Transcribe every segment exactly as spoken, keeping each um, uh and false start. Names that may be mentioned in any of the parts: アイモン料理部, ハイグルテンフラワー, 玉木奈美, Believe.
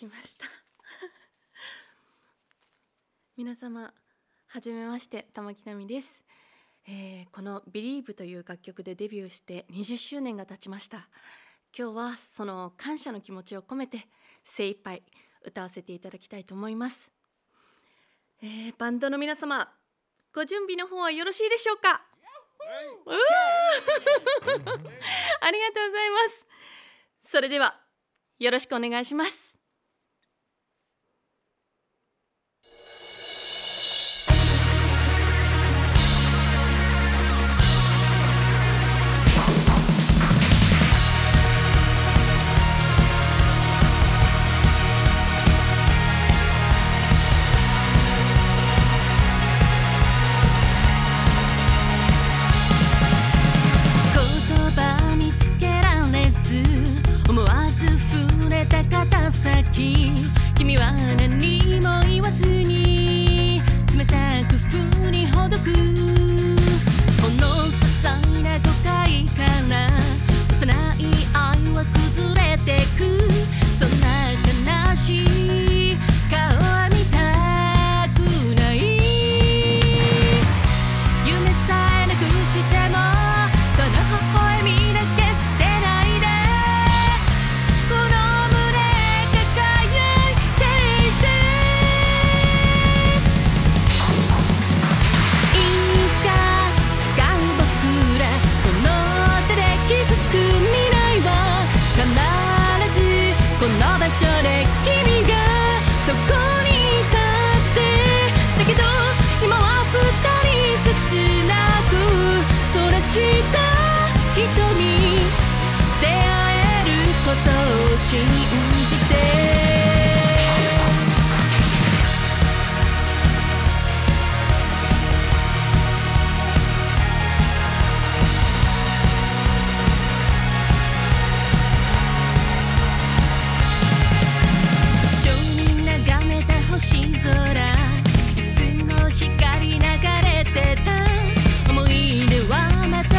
きました皆様はじめまして、玉木奈美です。えー、この Believe という楽曲でデビューしてにじゅっしゅうねんが経ちました。今日はその感謝の気持ちを込めて精一杯歌わせていただきたいと思います。えー、バンドの皆様、ご準備の方はよろしいでしょうか？うありがとうございます。それではよろしくお願いします。君は何も言わずに冷たく腑にほどく、ほんの些細な誤解から幼い愛は崩れてく、そんな悲しい顔は見たくない。夢さえなくしてもその微笑みだけ捨てないで、信じて一緒に眺めた星空、いくつの光流れてた、思い出はまた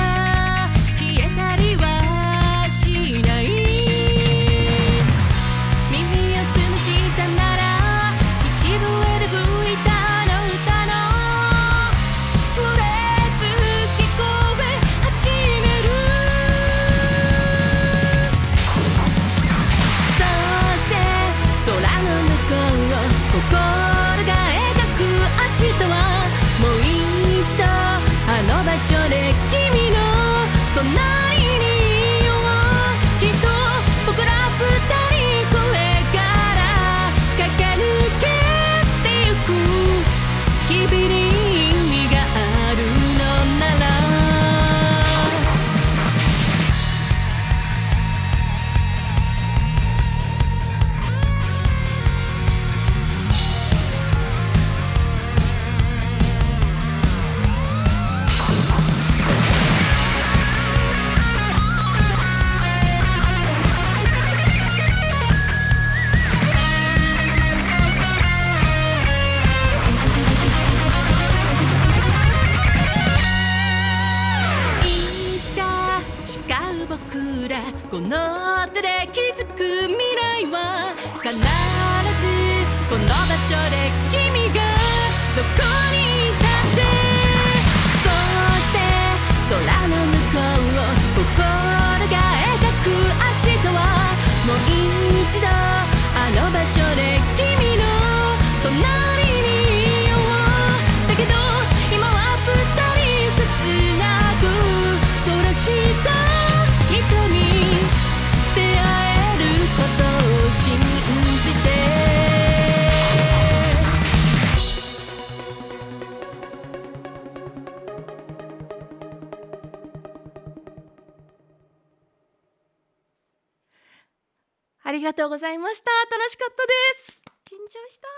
消えたりはしない、場所で君の隣にいよう、きっと僕ら二人これから駆け抜けてゆく、日々に意味があるのなら。僕らこの手で築く未来は必ずこの場所で君がどこにいたって、そして空の向こうを心が描く明日は、もう一度あの場所で君の隣にいよう、だけど今は二人切なくそらしたありがとうございました。楽しかったです。緊張した